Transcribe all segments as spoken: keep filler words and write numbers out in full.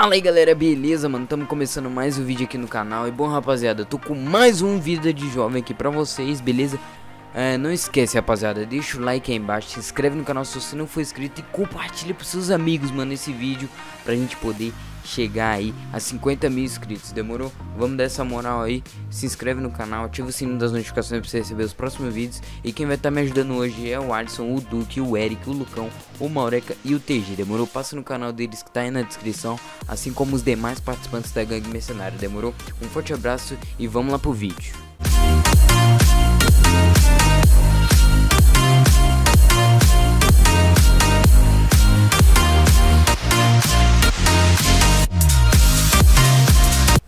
Fala aí galera, beleza mano, estamos começando mais um vídeo aqui no canal. E bom rapaziada, eu tô com mais um vídeo de jovem aqui pra vocês, beleza? É, não esquece rapaziada, deixa o like aí embaixo, se inscreve no canal se você não for inscrito e compartilha pros seus amigos mano esse vídeo pra gente poder chegar aí a cinquenta mil inscritos, demorou? Vamos dar essa moral aí, se inscreve no canal, ativa o sininho das notificações pra você receber os próximos vídeos. E quem vai estar tá me ajudando hoje é o Alisson, o Duque, o Eric, o Lucão, o Maureca e o T G, demorou? Passa no canal deles que tá aí na descrição, assim como os demais participantes da Gang Mercenário, demorou? Um forte abraço e vamos lá pro vídeo.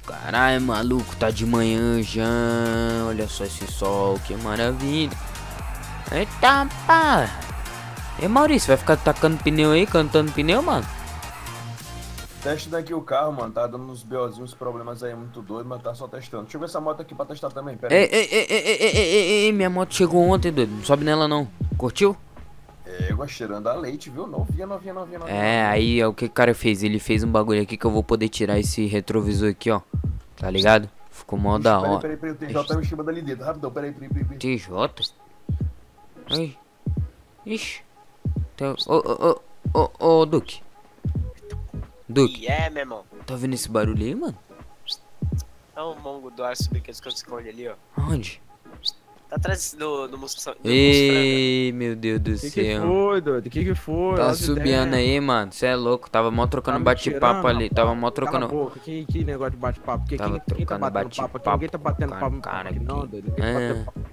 Caralho, maluco, tá de manhã já. Olha só esse sol, que maravilha. Eita, pá. E Maurício, vai ficar tacando pneu aí, cantando pneu, mano? Testa daqui o carro, mano. Tá dando uns BOzinhos, uns problemas aí muito doido, mas tá só testando. Deixa eu ver essa moto aqui pra testar também, pera aí. Ei, ei, ei, ei, ei, ei, ei, minha moto chegou ontem, doido. Não sobe nela, não. Curtiu? É, eu gostei de andar leite, viu? Novinha, novinha, novinha, novinha. É, aí o que o cara fez? Ele fez um bagulho aqui que eu vou poder tirar esse retrovisor aqui, ó. Tá ligado? Ficou mó da hora. Peraí, peraí, peraí, o T J tá me chamando ali dentro. Rapidão, peraí, peraí, peraí. T J? Ai. Ixi. Ô, ô, ô, ô, Duque. Duque. É, meu irmão. Tá vendo esse barulho aí, mano? É um mongo do ar subir que eles escondem ali, ó. Onde? Tá atrás do, do monstro. Ei, meu Deus do céu. Que que foi, doido? Que que foi? Tá subindo aí, mano. Cê é louco. Tava mó trocando bate-papo ali. Tava mó trocando. Que, que negócio de bate-papo? Porque tava quem, trocando quem tá bate-papo aqui? Ninguém tá batendo papo, cara. Aqui, não, doido.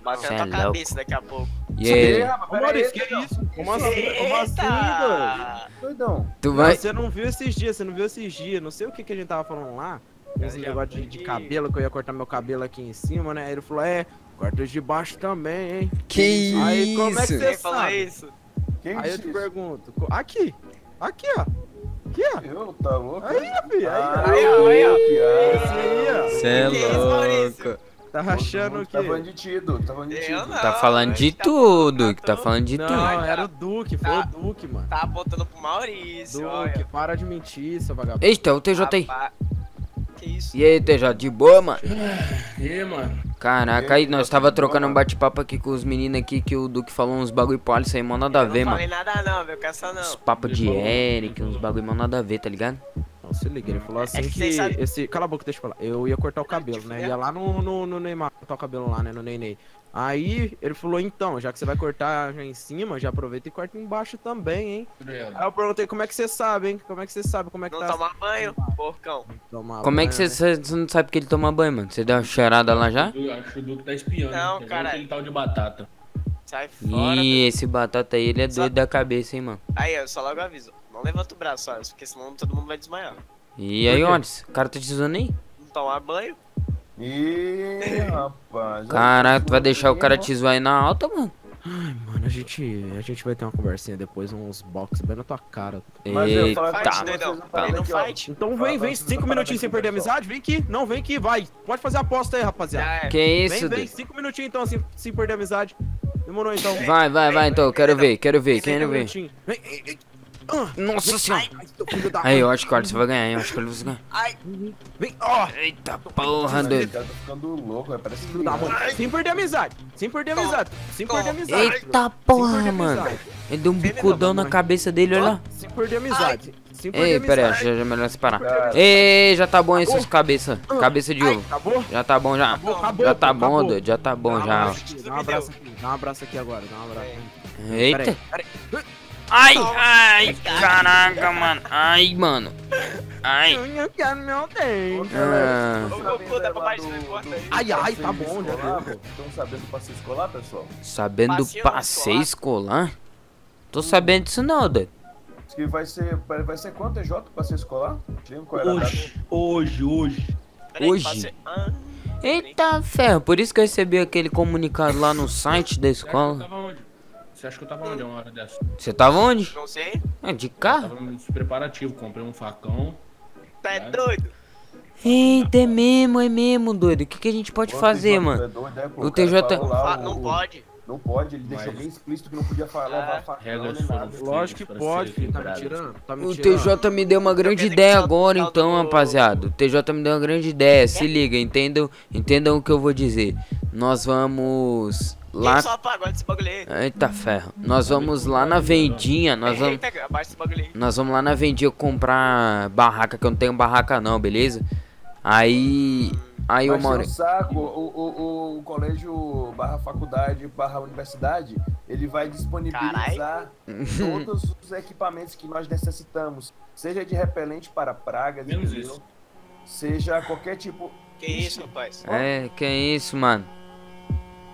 Bateu na tua cabeça daqui a pouco. E aí? Ô, Maurício, que é isso? Como assim, doido? Doidão. Tu vai? Você não viu esses dias, você não viu esses dias. Não sei o que que a gente tava falando lá. Esse negócio de cabelo, que eu ia cortar meu cabelo aqui em cima, né? Aí ele falou, é... corta de baixo também, hein? Que isso? Aí como é que você fala isso? Quem aí eu te isso? pergunto. Aqui. Aqui, ó. Aqui, ó. Eu, tá louco? Aí, filho. Aí, ó. Aí, ó. Você é louco. Tá rachando o quê? Tá falando de tudo. Tá falando de tudo. Tá falando de tudo. Tá falando de tudo. Não, era o Duque. Foi o Duque, mano. Tá botando pro Maurício, Duque, para de mentir, seu vagabundo. Eita, o T J aí. Que isso? E aí, T J, de boa, mano? E aí, mano? Caraca, aí nós tava trocando um bate-papo aqui com os meninos aqui que o Duque falou uns bagulho pro Alisson aí, mó nada a ver, mano. Não falei nada não, meu, caça não. Os papos de Eric, uns bagulho mó nada a ver, tá ligado? Não, se liga, ele falou assim que esse... Cala a boca, deixa eu falar. Eu ia cortar o cabelo, né? Ia lá no, no, no Neymar, cortar o cabelo lá, né, no Nenê. Aí ele falou, então, já que você vai cortar já em cima, já aproveita e corta embaixo também, hein? Aí eu perguntei, como é que você sabe, hein? Como é que você sabe, como é que tá... Não tomar banho, porcão. Como é que você não sabe que ele toma banho, mano? Você deu uma cheirada lá já? Eu acho que o Duque tá espiando. Não, cara. Ele tá de batata. Sai fora. Ih, esse batata aí, ele é doido da cabeça, hein, mano? Aí, eu só logo aviso. Não levanta o braço, olha, porque senão todo mundo vai desmaiar. E aí, onde? O cara tá te usando aí? Não tomar banho. Ih, rapaz. Caraca, tu vai deixar o cara te zoar aí na alta, mano? Ai, mano, a gente, a gente vai ter uma conversinha depois, uns box bem na tua cara. Mas eu falo tá, fight. Então vem, vem, cinco minutinhos sem perder a amizade, vem aqui. Não, vem aqui, vai. Pode fazer a aposta aí, rapaziada. Que isso, vem, vem, cinco minutinhos então, sem, sem perder a amizade. Demorou então. Vai, vai, vai então, quero ver, quero ver, quero ver. Nossa senhora. Aí, eu acho que o Alisson vai ganhar, hein? Eu acho que ele vai ganhar. Ai, vem, ó. Eita porra, doido. Tá ficando louco, velho. Parece que dá, mano. Sem perder amizade. Sem perder amizade. Sem perder amizade. Eita porra, mano. Ele deu um bicudão na cabeça dele, olha lá. Sem perder amizade. Ei, pera aí, já é melhor se parar. Ei, já tá bom essas cabeças. Cabeça de ovo. Já tá bom, já. Já tá bom, doido. Já tá bom, já. Dá um abraço aqui. Dá um abraço aqui agora. Dá um abraço. Eita. Ai, ai, caraca, mano. Ai, mano. Ai. Eu quero meu dente. Ai, ai, tá bom, já deu. Estão sabendo do passeio escolar, pessoal? Sabendo do passeio escolar? Tô sabendo disso não, doido. Que vai ser, vai ser quanto, T J, passeio escolar? Hoje, hoje, hoje. Hoje? Eita, ferro. Por isso que eu recebi aquele comunicado lá no site da escola. Você acha que eu tava onde uma hora dessa? Você tava onde? Não sei. É, de carro? Eu tava nos preparativos, comprei um facão. Tá é doido? Eita, é mesmo, é mesmo, doido. O que, que a gente pode o fazer, T J, mano? É doido, é, o T J... Lá, ah, o... Não pode. Não pode, ele mas... deixou bem explícito que não podia falar. Ah, lógico que pode, filho, tá me tirando, tá me tirando. O T J me deu uma grande ideia agora, então, do... rapaziada. O T J me deu uma grande ideia, é? Se liga, entendam, entendam o que eu vou dizer. Nós vamos lá... Só apagou esse bagulho aí. Eita ferro. Nós vamos lá na vendinha, nós vamos... Nós vamos lá na vendinha comprar barraca, que eu não tenho barraca não, beleza? Aí... Aí o Mauro... saco, o, o, o colégio barra faculdade barra universidade, ele vai disponibilizar Carai. todos os equipamentos que nós necessitamos. Seja de repelente para pragas, entendeu? Seja qualquer tipo... Que isso, rapaz? É, que isso, mano?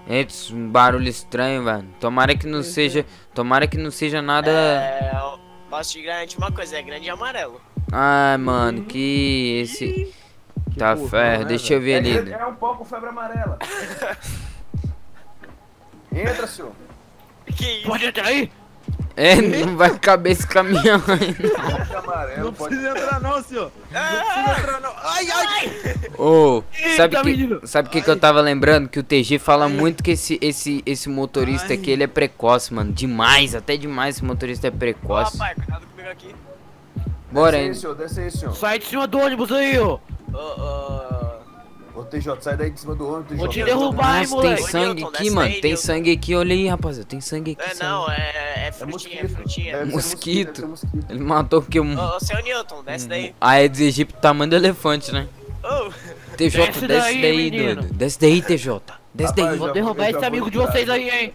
É um barulho estranho, mano. Tomara que não uhum. seja... Tomara que não seja nada... É, eu posso te garantir uma coisa, é grande e amarelo. Ai, mano, uhum. que... esse Que tá porra, ferro, né, deixa eu ver é, ali. É um pouco febre amarela. Entra, senhor. Que isso? Pode entrar aí? É, não vai caber esse caminhão aí. Amarelo, não pode... precisa entrar não, senhor. Não precisa entrar não. Ai, ai. Ô, oh, sabe o que, sabe que, que eu tava lembrando? Que o T G fala muito que esse, esse, esse motorista ai. aqui, ele é precoce, mano. Demais, até demais esse motorista é precoce. Ó, pai, cuidado comigo aqui. Bora, desce aí, senhor, desce aí, senhor. Sai de cima do ônibus aí, ó. Ô, oh, oh. Ô, T J, sai daí de cima do ônibus, T J. Vou te derrubar, hein, moleque. Tem sangue aqui, mano. Tem sangue aqui, olha aí, rapaziada. Tem sangue aqui. É, não, é, é frutinha, é frutinha. É, é mosquito. É mosquito. Ele matou porque um. Ô, seu Newton, desce daí. A Aedes aegypti tamanho do elefante, né? Ô, T J, desce daí, doido. Desce daí, T J. Desce daí. Vou derrubar esse amigo de vocês aí, hein.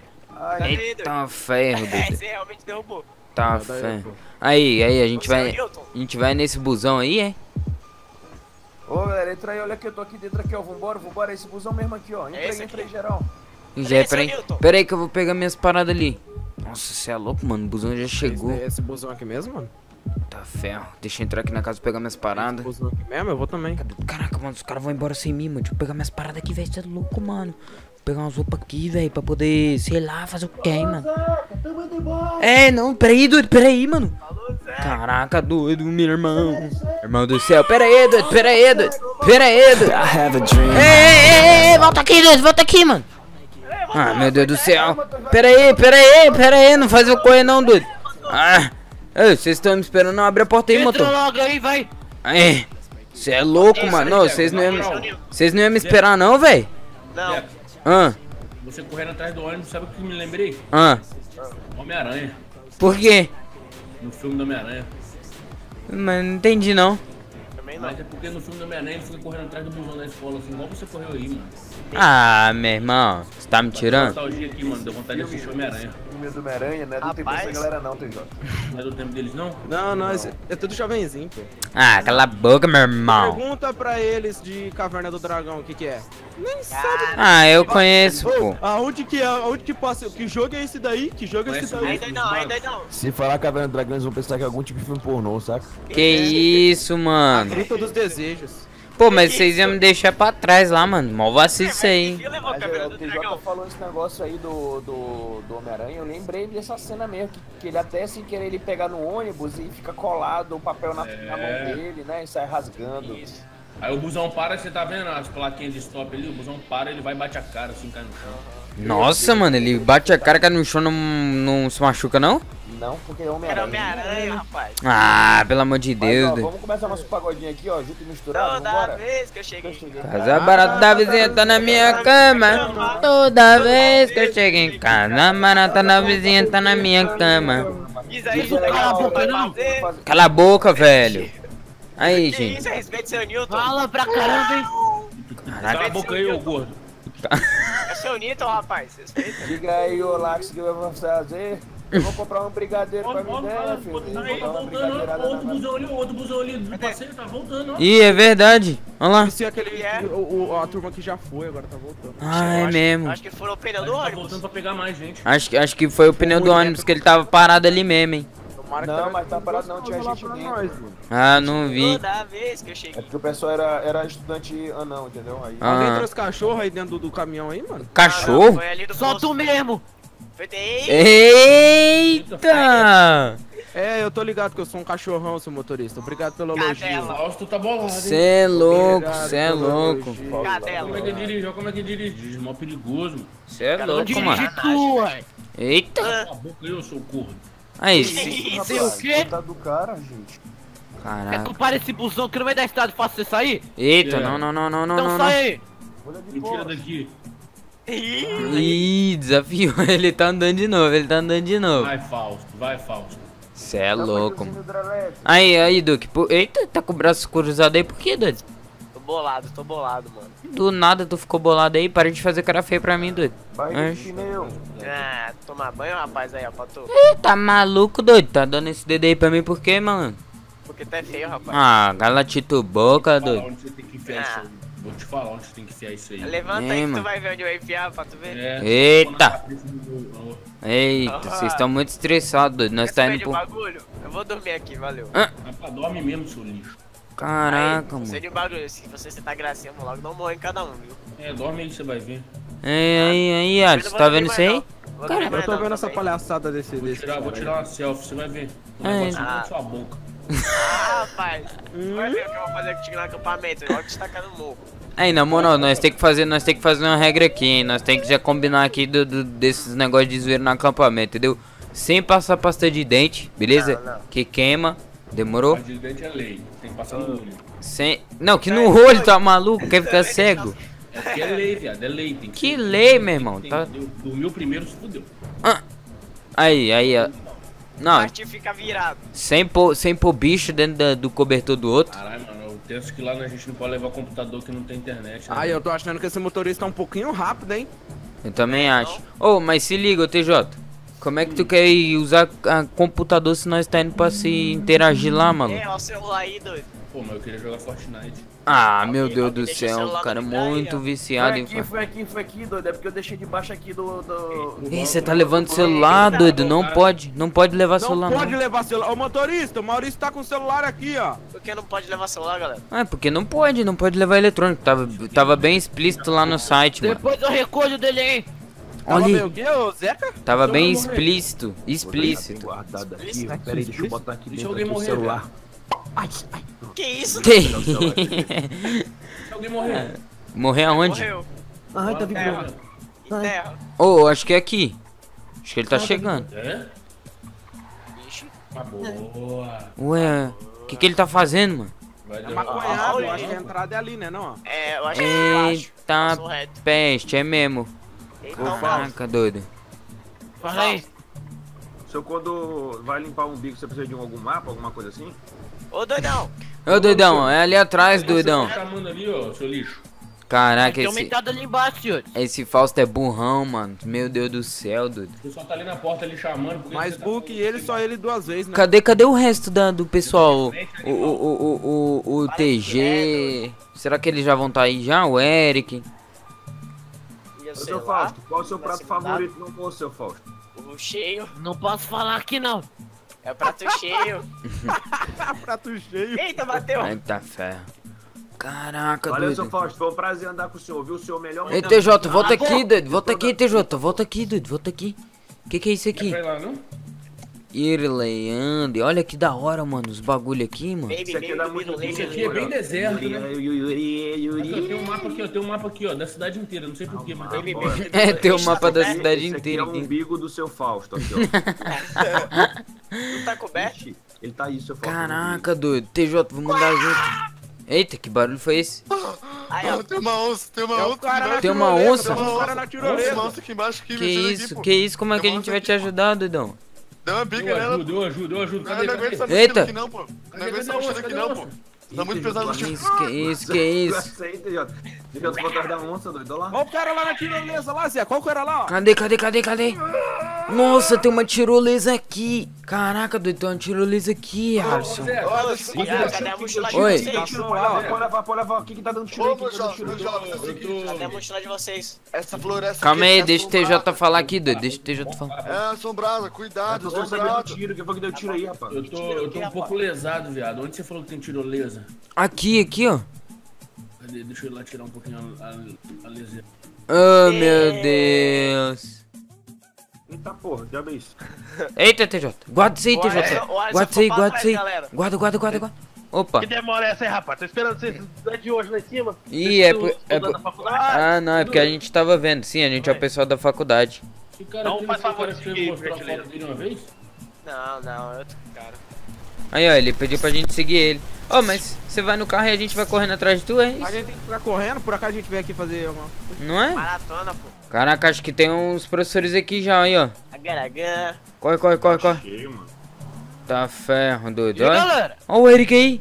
Eita, ferro, doido. Você realmente derrubou. Tá, ferro. Aí, aí, a gente vai. A gente vai nesse busão aí, hein? Ô galera, entra aí, olha que eu tô aqui dentro aqui, ó, vambora, vambora, esse busão mesmo aqui, ó, entra é aí, entra aí, geral. Já, peraí, peraí que eu vou pegar minhas paradas ali. Nossa, você é louco, mano, o busão já chegou. Esse, esse busão aqui mesmo, mano? Tá ferro, deixa eu entrar aqui na casa e pegar minhas paradas. Esse busão aqui mesmo, eu vou também. Caraca, mano, os caras vão embora sem mim, mano, deixa eu pegar minhas paradas aqui, velho, você é louco, mano. Vou pegar umas roupas aqui, velho, pra poder, sei lá, fazer o que, mano. É, não, peraí, doido, peraí, mano. Caraca, doido, meu irmão. Irmão do céu, pera aí, doido, pera aí, doido. Pera aí, doido. Ei, ei, ei, volta aqui, doido, volta aqui, mano. Ah, meu Deus do céu. Pera aí, pera aí, pera aí, não faz eu correr não, doido. Ah, vocês estão me esperando, não abre a porta aí, motor. Entra logo aí, vai. Aí, você é louco, mano, não, vocês não iam me esperar não, velho. Não. Ah. Você correndo atrás do ônibus, sabe o que me lembrei? Ah. Homem-Aranha. Por quê? No filme do Homem-Aranha. Mas não entendi não. Também não. Mas é porque no filme do Homem-Aranha ele fica correndo atrás do busão da escola, assim, igual você correu aí, mano. Ah, meu irmão, você tá me tirando? Deu nostalgia aqui, mano, deu vontade de assistir o Homem-Aranha. O filme do Homem-Aranha não é do tempo dessa galera não, T J. Não é do tempo deles não? Não, não, é tudo jovenzinho, pô. Ah, cala a boca, meu irmão. Pergunta pra eles de Caverna do Dragão, o que que é? Nem sabe. Ah, eu conheço, pô. Aonde que é? Aonde que passa? Que jogo é esse daí? Que jogo é esse daí? Ainda não, ainda não. Se falar Caverna do Dragão, eles vão pensar que é algum tipo de filme pornô, saca? Que isso, mano. Fruta dos desejos. Pô, mas vocês iam me deixar pra trás lá, mano. Mal vacilo isso aí. O T J falou esse negócio aí do, do, do Homem-Aranha. Eu lembrei dessa cena mesmo. Que, que ele até sem querer ele pegar no ônibus e fica colado o papel na, é. na mão dele, né? E sai rasgando. Isso. Aí o busão para, você tá vendo as plaquinhas de stop ali? O busão para, ele vai e bate a cara assim, cai no chão. Nossa, mano, ele bate a cara, cai no chão, não, não se machuca não? Não, porque é Homem-Aranha. Era Homem-Aranha, rapaz. Ah, pelo amor de Deus. Mas, ó, vamos começar nosso pagodinho aqui, ó, junto e misturado. Toda vambora. vez que eu cheguei em casa. Casa barata da vizinha tá na minha cama. Toda vez que eu cheguei em casa, a barata da vizinha tá na minha cama. Cala a boca, não. Cala a boca, velho. Aí, gente. Isso, respeito seu Newton. Fala pra caramba, hein. Caraca. Cala a boca aí, ô gordo. É seu Newton, rapaz. Respeita. Diga aí, ô Lax, que eu vou fazer. Eu vou comprar um brigadeiro pra mim, né, filho? Outro busão ali, outro busão ali do passeio tá voltando, ó. Ih, é verdade. Olha lá. Se aquele, é. o, o, a turma que já foi, agora tá voltando. Ah, é mesmo. Acho que foi o pneu do ônibus. Tá voltando pra pegar mais gente. Acho, acho que foi o pneu do ônibus que ele tava parado ali mesmo, hein. Não, mas tá parado não, tinha gente dentro. Ah, não vi. Toda vez que eu cheguei. É porque o pessoal era, era estudante anão, entendeu? Aí. Ah. Alguém trouxe cachorro aí dentro do caminhão aí, mano? Cachorro? Só tu mesmo. Eita! É, eu tô ligado que eu sou um cachorrão, seu motorista. Obrigado pelo elogio. Nossa, tu tá bolado, cê é louco, cê é louco. Cadela. Como é que dirige? Como é que dirige? Mó perigoso, mano. Cê é louco, mano. Eita. Cala a boca aí, eu sou gordo. Aí, sim. Sei o quê? Tá do cara, gente. Caraca. Quer comprar esse busão que não vai dar estrada fácil você sair? Eita, não, não, não, não, não. Então sai aí. Me tira daqui. Ih, desafiou. Ele tá andando de novo, ele tá andando de novo. Vai, Fausto, vai, Fausto. Cê é louco. Aí, aí, Duque. Eita, tá com o braço cruzado aí por quê, doido? Tô bolado, tô bolado, mano. Do nada tu ficou bolado aí, para de fazer cara feia pra mim, doido. Vai, chinelo. Ah, tomar banho, rapaz, aí, ó, pra tu. Ih, tá maluco, doido? Tá dando esse dedo aí pra mim por quê, mano? Porque tá feio, rapaz. Ah, galatito boca, doido. Vou te falar onde você tem que enfiar isso aí. Levanta aí que tu vai ver onde eu enfiar pra tu ver. É, eita! Eita, vocês ah. estão muito estressados, doido. Nós tá indo pro... bagulho? Eu vou dormir aqui, valeu. Ah. Rapaz, dorme mesmo, seu lixo. Caraca, aí, mano. Você de bagulho, se você sentar gracinha, logo não morre em cada um, viu? É, dorme aí que você vai ver. Ei, ah. aí, aí, Alisson, tá vendo isso aí? Cara, eu tô vendo essa palhaçada desse... Vou tirar, vou tirar uma selfie, você vai ver. O negócio tá na sua boca. Ah, rapaz, vai ver o que eu vou fazer contigo no acampamento, eu vou te tacar no morro. Aí, na moral, nós tem que fazer, nós tem que fazer uma regra aqui, hein? Nós tem que já combinar aqui do, do, desses negócios de zoeira no acampamento, entendeu? Sem passar pasta de dente, beleza? Não, não. Que queima, demorou? Pasta de dente é lei, tem que passar no olho. Sem... Não, que no olho, tá maluco, quer ficar cego. É que é lei, viado, é lei. Tem que, que lei, tem, meu irmão, tem, tá? Dormiu primeiro, se fudeu. Ah. Aí, aí, ó. Não, fica virado. Sem pôr sem pô bicho dentro da, do cobertor do outro. Caralho, mano, eu penso que lá a gente não pode levar computador que não tem internet. Né? Ai, eu tô achando que esse motorista é um pouquinho rápido, hein? Eu também é, acho. Ô, oh, mas se liga, T J. Como é que tu quer usar a computador se nós tá indo pra se interagir lá, mano? É, olha o celular aí, doido. Pô, mas eu queria jogar Fortnite. Ah, meu okay, Deus do céu, o cara é muito aí, viciado foi aqui, em... Foi aqui, foi aqui, doido, é porque eu deixei debaixo aqui do... do... Ei, você tá levando celular, doido, não pode, não pode levar não celular. Não pode levar celular, ô motorista, o Maurício tá com o celular aqui, ó. Por que não pode levar celular, galera? Ah, porque não pode, não pode levar eletrônico, tava, tava bem explícito lá no site, mano. Depois eu recolho dele aí. Olha, tava meio que, ô Zeca? Tava deixa bem explícito, explícito. Guardado aqui, peraí, deixa eu botar aqui dentro do celular. Velho. Ai, ai. Que isso? Que... Alguém morreu. É. Morreu aonde? Morreu. Ai, tá vibrando. Ô, oh, acho que é aqui. Acho que ele tá ah, chegando. É? Ixi. Boa. Ué, o que que ele tá fazendo, mano? É maconhado, eu acho que a entrada é ali, né, não? É, eu acho que é eita peste, é mesmo. Caraca, doido. Fala aí. Seu quando vai limpar um bico, você precisa de um, algum mapa, alguma coisa assim? Ô doidão! Ô doidão, é ali atrás, doidão. Você tá mandando ali, ó, seu lixo. Caraca, esse... ali embaixo, senhor. Esse Fausto é burrão, mano. Meu Deus do céu, doido. O pessoal tá ali na porta, ali chamando. Mas Book e ele, só ele duas vezes, né? Cadê, cadê o resto da, do pessoal? O, o, o, o, o T G... Será que eles já vão tá aí já? O Eric... Ô, seu Fausto, qual é o seu prato favorito no almoço, seu Fausto? O cheio. Não posso falar aqui, não. É prato cheio. Prato cheio. Eita, bateu. Eita, ferro. Caraca, valeu, doido. Valeu, seu Fausto. Foi um prazer andar com o senhor, viu? O senhor melhor... Ei, T J, volta, ah, volta aqui, doido. Volta aqui, T J. Volta aqui, doido. Volta aqui. Que que é isso aqui? Irley, Andy. Olha que da hora, mano. Os bagulho aqui, mano. Baby, isso aqui dá muito leite. Isso aqui é bem deserto, né? Eu tenho um mapa aqui, ó. Tem um mapa aqui, ó. Da cidade inteira. Não sei porquê, mas... É, tem um mapa da cidade inteira. Esse aqui é o umbigo do seu Fausto, aqui, ó. Não tá coberto? Ele tá aí, seu Fausto. Caraca, doido. T J, vamos andar junto. Eita, que barulho foi esse? Aí, ó. Tem uma onça, tem uma onça. Tem uma onça? Tem uma onça aqui embaixo. Que isso, que isso? Como é que a gente vai te ajudar, doidão? Dá uma bica nela. Ajuda, eu ajudo, eu ajudo. Cadê? Eita. Não aguento essa mochila aqui não, pô. Tá muito pesado no chão. Que isso, que isso? Fica dos botais da onça, doido. Olha lá. Olha o cara lá na tirolesa, lá, Zé. Qual o cara lá, ó? Cadê, cadê, cadê, cadê? Nossa, tem uma tirolesa aqui. Caraca, doido, tem uma tirolesa aqui, Alisson. Oi. Pode levar, pode levar. O que que tá dando tiro aqui? Cadê a mochila de vocês? Essa floresta. Calma aí, deixa o T J falar aqui, doido. Deixa o T J falar. É assombrada, cuidado, assombrada. Quem foi que deu tiro aí, rapaz? Eu tô, eu tô um pouco lesado, viado. Onde você falou que tem tirolesa? Aqui, aqui, ó. Cadê? Deixa eu ir lá tirar um pouquinho a, a, a leseira. Oh, meu Deus. Eita porra, diabo é isso. Eita, T J. Guarda isso aí, T J. Guarda isso aí, guarda isso aí. Guarda, guarda, guarda, guarda. Opa. Que demora é essa aí, rapaz? Tô esperando vocês de hoje lá em cima. Ih, é, por, é por... Ah, não, é porque a gente tava vendo. Sim, a gente é o pessoal da faculdade. Não faz favor de seguir, gentileza. Não, não, é outro cara. Aí, ó, ele pediu pra gente seguir ele. Ó, oh, mas você vai no carro e a gente vai correndo atrás de tu, é isso? A gente tem que ficar correndo, por acaso a gente veio aqui fazer alguma coisa. Não é? Maratona, pô. Caraca, acho que tem uns professores aqui já, aí, ó. Agaragã. Corre, corre, corre, corre. Cheio, mano. Tá ferro, doido. Olha o Eric aí.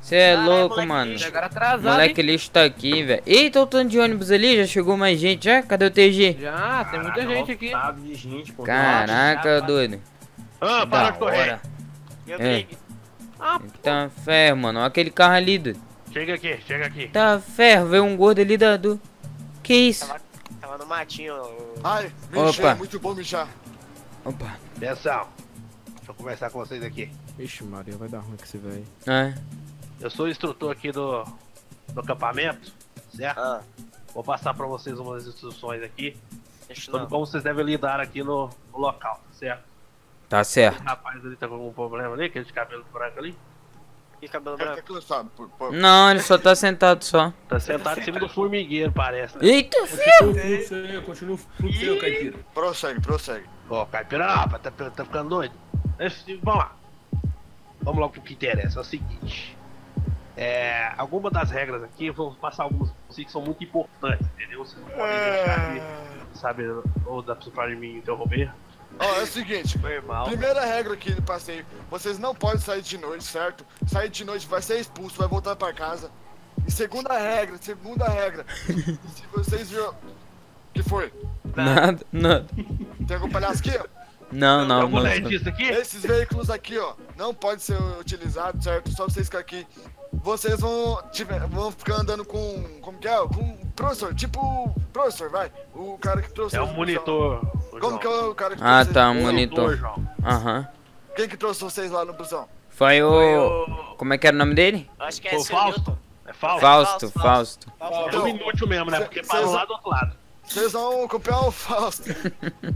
Você é Caralho, louco, moleque, mano. Atrasado, moleque, hein? Lixo tá aqui, velho. Eita, o tanto de ônibus ali. Já chegou mais gente, já? Cadê o T G? Já, tem muita Caralho, gente aqui. De gente, pô. Caraca, Nossa, doido. Ah, para de correr. Meu é. Ah, tá ferro, mano. Olha aquele carro ali, doido. Chega aqui, chega aqui. Tá ferro, veio um gordo ali da do... Que isso? Tava, tava no matinho. Ai, Michel, muito bom, Michel. Opa. Atenção. Deixa eu conversar com vocês aqui. Ixi, Maria, vai dar ruim que você vai. É. Eu sou o instrutor aqui do, do acampamento, certo? Ah. Vou passar pra vocês umas instruções aqui Deixa sobre não. como vocês devem lidar aqui no, no local, certo? Tá certo. O rapaz ali tá com algum problema ali, aquele de cabelo branco ali. Que cabelo branco? Não, ele só tá sentado só. Tá sentado em cima do formigueiro, parece. Né? Eita, filho! Continua o fluxo seu, Caipira. Prossegue, prossegue. Ó, Caipira, não, rapaz, tá, tá ficando doido. Vamos lá. Vamos logo pro que interessa. É o seguinte. É, algumas das regras aqui, eu vou passar algumas que são muito importantes, entendeu? Vocês não podem deixar de, sabe, ou dá pra de mim interromper. Ó, oh, é o seguinte, primeira regra aqui do passeio, vocês não podem sair de noite, certo? Sair de noite vai ser expulso, vai voltar pra casa. E segunda regra, segunda regra, se vocês viram... O que foi? Nada, nada. Tem algum palhaço aqui, ó? Não, não, não. Esses veículos aqui, ó, não podem ser utilizados, certo? Só vocês ficarem aqui. Vocês vão, tiver, vão ficar andando com... Como que é? Com o professor, tipo o professor, vai. O cara que trouxe... É o monitor... Como que é o cara que Ah, tá, um monitor. Aham. Uhum. Quem que trouxe vocês lá no busão? Foi o... Foi o... Como é que era o nome dele? Acho que é o Fausto. É Fausto. Fausto, Fausto. É um inútil mesmo, né? Porque para lá do outro lado. Vocês vão copiar o Fausto.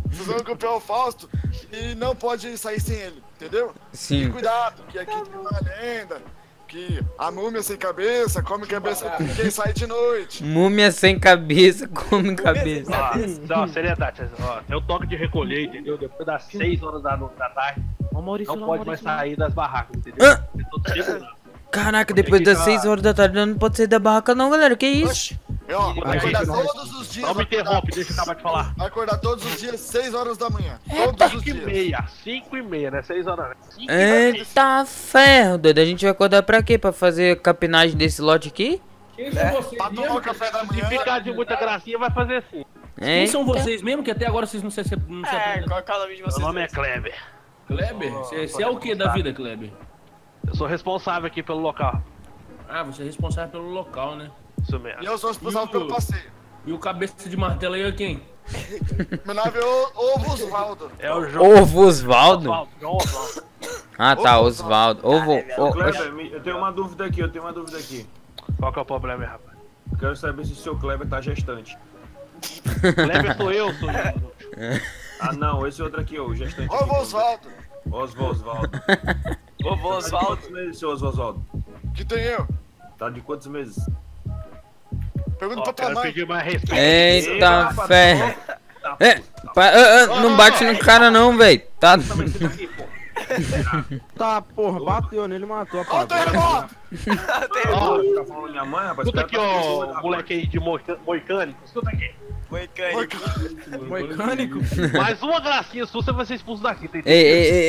Vocês vão copiar o Fausto e não pode sair sem ele, entendeu? Sim. E cuidado, que aqui tem uma lenda. Que a múmia sem cabeça come cabeça com quem sai de noite. Múmia sem cabeça come cabeça. Ó, seriedade, ó, tem o toque de recolher, entendeu? Depois das seis horas da, da tarde, Ô, Maurício, não, não pode Maurício, mais não. sair das barracas, entendeu? Ah! Caraca, depois das seis horas da tarde não pode sair da barraca não, galera, que isso? Oxi. Eu, ó, vai acordar gente, todos os dias. Não me interrompe, deixa eu acabar de falar. Vai acordar todos os dias, seis horas da manhã. É, todos os dias. cinco e meia, né? seis horas. Eita ferro, doido. A gente vai acordar pra quê? Pra fazer capinagem desse lote aqui? Quem são é. vocês? Pra tomar o café da manhã. Se ficar de muita gracinha, vai fazer assim. Quem Eita. são vocês mesmo? Que até agora vocês não se aprendem. É, qual é o nome de vocês? Meu nome é Kleber. Kleber? Você é o que da vida, Kleber? Eu sou responsável aqui pelo local. Ah, você é responsável pelo local, né? Isso mesmo. E eu sou responsável o... pelo passeio. E o cabeça de martelo aí é quem? Meu nome é o, o Osvaldo. É o João. Ovo Osvaldo? Ah tá, Osvaldo. Ovo. Ovo... Kleber, eu tenho uma dúvida aqui, eu tenho uma dúvida aqui. Qual que é o problema, rapaz? Eu quero saber se o seu Kleber tá gestante. Kleber sou eu, sou Osvaldo. Ah não, esse outro aqui, o gestante. Ovo Osvaldo. Osvaldo, Osvaldo. Ovo Osvaldo. Quantos meses, seu Osvaldo? Que tem eu? Tá de quantos meses? Pergunta pra tua mãe. Eita ferro. É, pa, uh, uh, não bate no cara não, velho. Tá. Tá, porra, bateu nele, matou a porra. Ó, o terremoto! Tá falando minha mãe, rapaz. Escuta aqui, ó, moleque aí de moicânico. Escuta aqui. Moicânico. Moicânico? Mais uma gracinha sua, você vai ser expulso daqui. Tem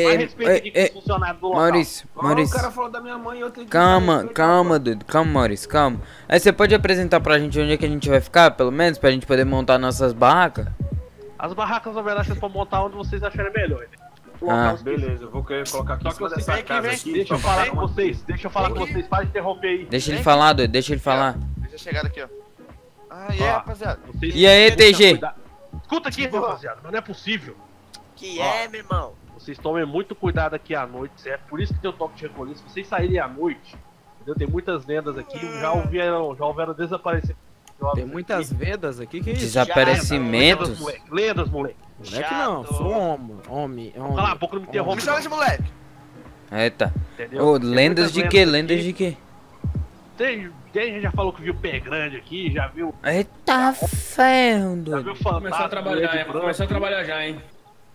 mais respeito de funcionário do local. Maurício, Maurício. O cara falou da minha mãe e eu tenho que... Calma, calma, doido. Calma, Maurício, calma. Aí você pode apresentar pra gente onde é que a gente vai ficar, pelo menos, pra gente poder montar nossas barracas? As barracas, na verdade, vocês podem montar onde vocês acharem melhor, né? Ah, beleza, eu vou querer colocar aqui em cima dessa casa aqui. Deixa eu falar com vocês, deixa eu falar com vocês, para de interromper aí. Deixa ele falar, doido, deixa ele falar. Deixa eu chegar aqui, ó. Ah, é, rapaziada. E aí, T G? Escuta aqui, rapaziada, mas não é possível. Que é, meu irmão? Vocês tomem muito cuidado aqui à noite, certo? Por isso que tem o toque de recolher. Se vocês saírem à noite, entendeu? Tem muitas lendas aqui, já houveram, já houveram desaparecimentos. Tem muitas vendas aqui, que é isso? Desaparecimentos? Lendas, moleque, lendas, moleque. Moleque não, sou homem, homem, homem. Cala a boca, não me interrompe. Chama esse moleque. Eita. Ô, lendas de que? Lendas de que? Tem, tem gente já falou que viu pé grande aqui, já viu... Eita ferro, doido. Já viu fantasma, começou a trabalhar, é, começou a trabalhar já, hein.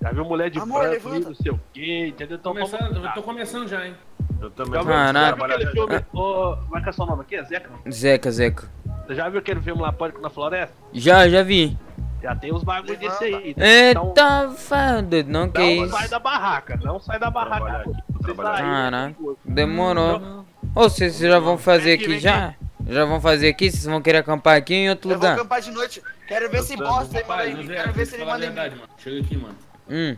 Já viu mulher de amor, branco, não sei o quê, entendeu? Tô começando, como... tô começando já, hein. Eu também. Caraca. Vai caçar o nome aqui, é Zeca? Zeca, Zeca. Você já viu aquele filme lá, Pânico na Floresta? Já, já vi. Já tem uns bagulho desse aí. Eita, fã, doido, não que isso. Não sai da barraca, não sai da barraca. Caraca, demorou. Ô, vocês já vão fazer aqui já? Já vão fazer aqui? Vocês vão querer acampar aqui em outro lugar? Eu vou acampar de noite. Quero ver se bosta ele manda em mim. Quero ver se ele manda em mim. Chega aqui, mano. Hum.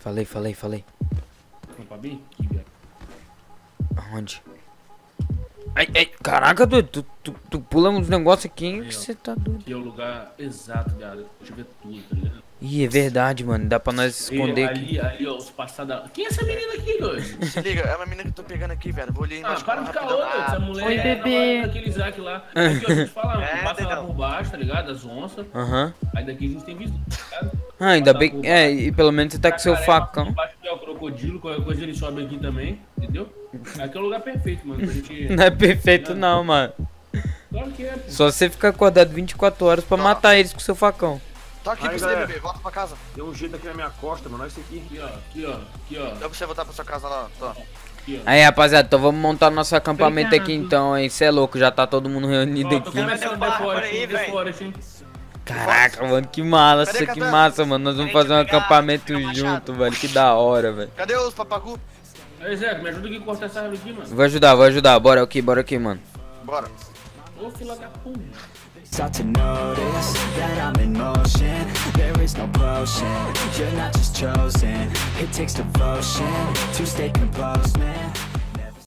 Falei, falei, falei. Acampar bem aqui, velho. Aonde? Ai, ai, caraca, doido, tu, tu, tu pula uns negócios aqui, hein, que você tá doido. Aqui é o lugar exato, cara, deixa eu ver tudo, tá ligado? Ih, é verdade, mano, dá pra nós se esconder eu, aqui. Ali, ali, ó, os passados... Quem é essa menina aqui, doido? Se liga, é uma menina que eu tô pegando aqui, velho, vou olhar... Ah, para de ficar louco, essa mulher Oi, é bebê. Daquele Isaac lá. Aqui, ó, a gente fala, é, passa lá por baixo, tá ligado, as onças. Aham. Uh -huh. Aí daqui a gente tem visão, tá ligado? Ah, ainda bem que... É, e pelo menos você tá com seu facão. Embaixo é o crocodilo, qualquer coisa ele sobe aqui também, entendeu? Aqui é o lugar perfeito, mano, pra gente... Não é perfeito não, mano. Claro que é, pô. Só você ficar acordado vinte e quatro horas pra matar eles com seu facão. Tá aqui pra você, bebê, volta pra casa. Tem um jeito aqui na minha costa, mano, olha isso aqui. Aqui, ó, aqui, ó, aqui, ó. Dá pra você voltar pra sua casa lá, tá? Aí, rapaziada, então vamos montar nosso acampamento aqui então, hein. Cê é louco, já tá todo mundo reunido aqui. Caraca, mano, que massa, que massa, mano. Nós vamos fazer um acampamento junto, velho, que da hora, velho. Cadê os papagu? Aí, Zé, me ajuda aqui a cortar essa árvore aqui, mano. Vou ajudar, vou ajudar. Bora aqui, bora aqui, mano. Bora. Ô, filha da puta.